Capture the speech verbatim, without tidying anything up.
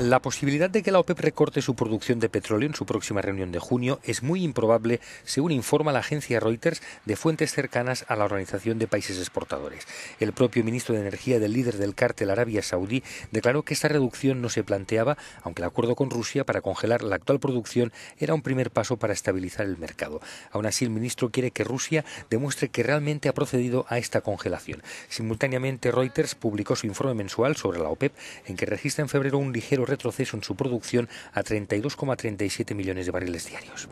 La posibilidad de que la OPEP recorte su producción de petróleo en su próxima reunión de junio es muy improbable, según informa la agencia Reuters de fuentes cercanas a la Organización de Países Exportadores. El propio ministro de Energía del líder del cártel Arabia Saudí declaró que esta reducción no se planteaba, aunque el acuerdo con Rusia para congelar la actual producción era un primer paso para estabilizar el mercado. Aún así, el ministro quiere que Rusia demuestre que realmente ha procedido a esta congelación. Simultáneamente, Reuters publicó su informe mensual sobre la OPEP, en que registra en febrero un ligero retroceso en su producción a treinta y dos coma treinta y siete millones de barriles diarios.